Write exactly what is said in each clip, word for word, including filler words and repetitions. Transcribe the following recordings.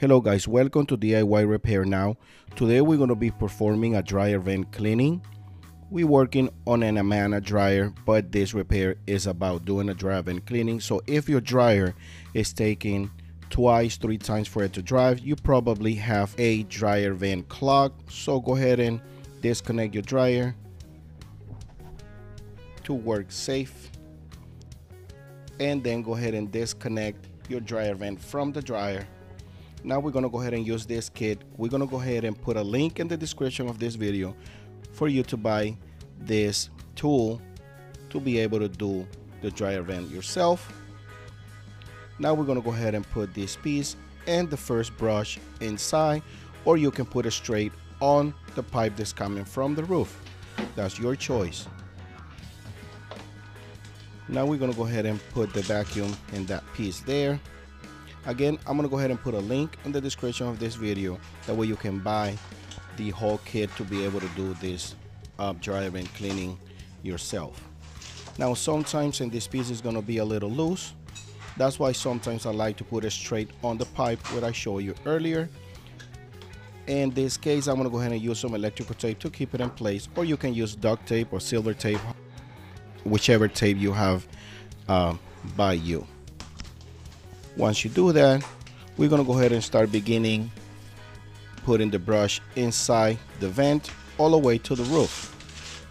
Hello guys, welcome to D I Y Repair Now. Today we're going to be performing a dryer vent cleaning. We're working on an Amana dryer, but this repair is about doing a dryer vent cleaning. So if your dryer is taking twice, three times for it to dry, you probably have a dryer vent clogged. So go ahead and disconnect your dryer to work safe. And then go ahead and disconnect your dryer vent from the dryer. Now we're going to go ahead and use this kit. We're going to go ahead and put a link in the description of this video for you to buy this tool to be able to do the dryer vent yourself. Now we're going to go ahead and put this piece and the first brush inside, or you can put it straight on the pipe that's coming from the roof. That's your choice. Now we're going to go ahead and put the vacuum in that piece there. Again, I'm going to go ahead and put a link in the description of this video. That way you can buy the whole kit to be able to do this uh, dryer vent cleaning yourself. Now, sometimes in this piece is going to be a little loose. That's why sometimes I like to put it straight on the pipe, what I showed you earlier. In this case, I'm going to go ahead and use some electrical tape to keep it in place. Or you can use duct tape or silver tape, whichever tape you have uh, by you. Once you do that, we're going to go ahead and start beginning putting the brush inside the vent all the way to the roof.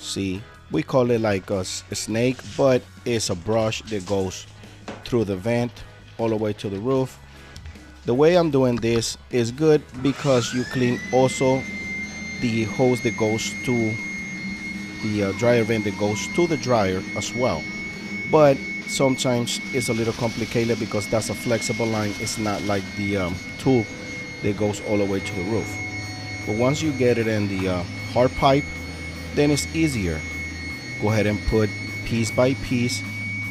See, we call it like a, a snake, but it's a brush that goes through the vent all the way to the roof. The way I'm doing this is good because you clean also the hose that goes to the uh, dryer vent that goes to the dryer as well. But sometimes it's a little complicated because that's a flexible line. It's not like the um, tube that goes all the way to the roof. But once you get it in the uh, hard pipe, then it's easier. Go ahead and put piece by piece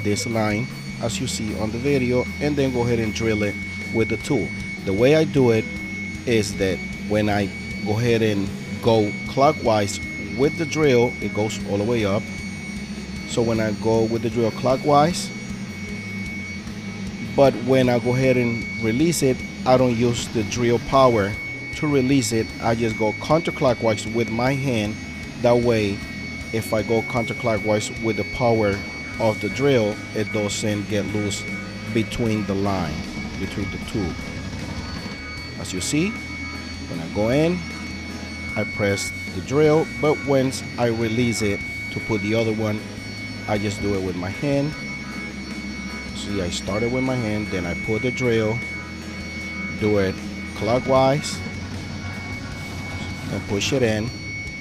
this line as you see on the video, and then go ahead and drill it with the tool. The way I do it is that when I go ahead and go clockwise with the drill, it goes all the way up. So when I go with the drill clockwise, but when I go ahead and release it, I don't use the drill power to release it. I just go counterclockwise with my hand. That way, if I go counterclockwise with the power of the drill, it doesn't get loose between the line, between the two. As you see, when I go in, I press the drill, but once I release it to put the other one, I just do it with my hand. See, I started with my hand, then I pull the drill, do it clockwise, and push it in.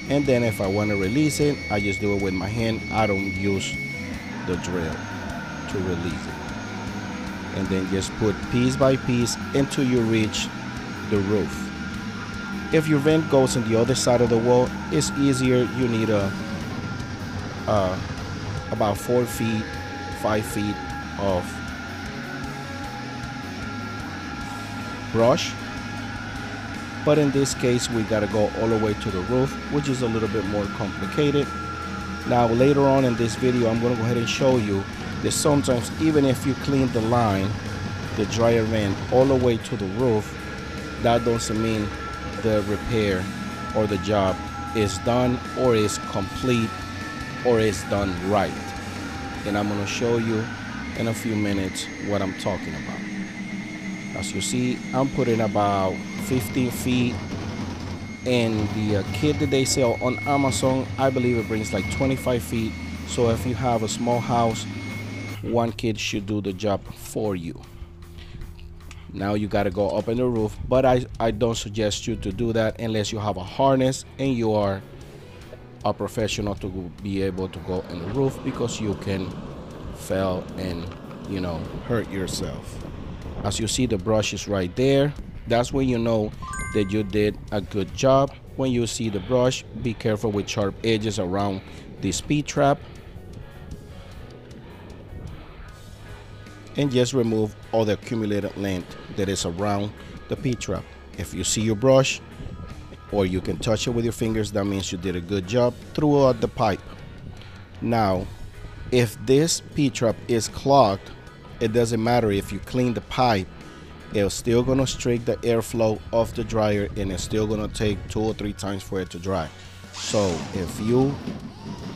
And then if I want to release it, I just do it with my hand. I don't use the drill to release it. And then just put piece by piece until you reach the roof. If your vent goes on the other side of the wall, it's easier. You need a, a about four feet, five feet of brush. But in this case, we gotta go all the way to the roof, which is a little bit more complicated. Now, later on in this video, I'm gonna go ahead and show you that sometimes, even if you clean the line, the dryer vent all the way to the roof, that doesn't mean the repair or the job is done or is complete or it's done right. And I'm going to show you in a few minutes what I'm talking about. As you see, I'm putting about fifteen feet in the uh, kit that they sell on Amazon. I believe it brings like twenty-five feet. So if you have a small house, one kit should do the job for you. Now you got to go up in the roof, but I, I don't suggest you to do that unless you have a harness and you are a professional to be able to go on the roof, because you can fall and, you know, hurt yourself. As you see, the brush is right there. That's when you know that you did a good job. When you see the brush, be careful with sharp edges around the speed trap. And just remove all the accumulated length that is around the speed trap. If you see your brush, or you can touch it with your fingers, that means you did a good job throughout the pipe. Now, if this P-trap is clogged, it doesn't matter if you clean the pipe, it's still gonna restrict the airflow of the dryer, and it's still gonna take two or three times for it to dry. So if you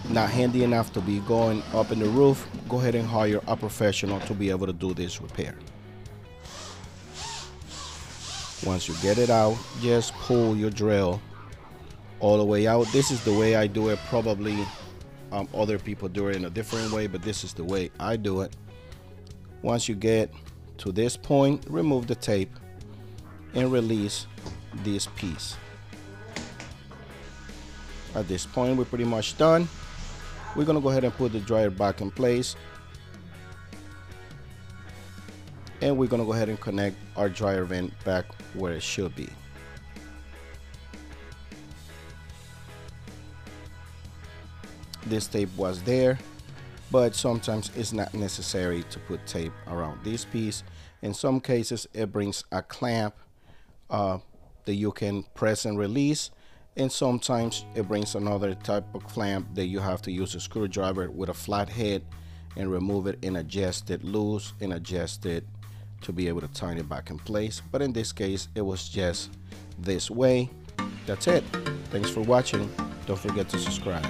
not handy enough to be going up in the roof, go ahead and hire a professional to be able to do this repair. Once you get it out, just pull your drill all the way out. This is the way I do it. Probably um, other people do it in a different way, but this is the way I do it. Once you get to this point, remove the tape and release this piece. At this point, we're pretty much done. We're gonna go ahead and put the dryer back in place, and we're gonna go ahead and connect our dryer vent back where it should be. This tape was there, but sometimes it's not necessary to put tape around this piece. In some cases, it brings a clamp uh, that you can press and release, and sometimes it brings another type of clamp that you have to use a screwdriver with a flat head and remove it and adjust it loose and adjust it to be able to tighten it back in place. But in this case, it was just this way. That's it. Thanks for watching. Don't forget to subscribe.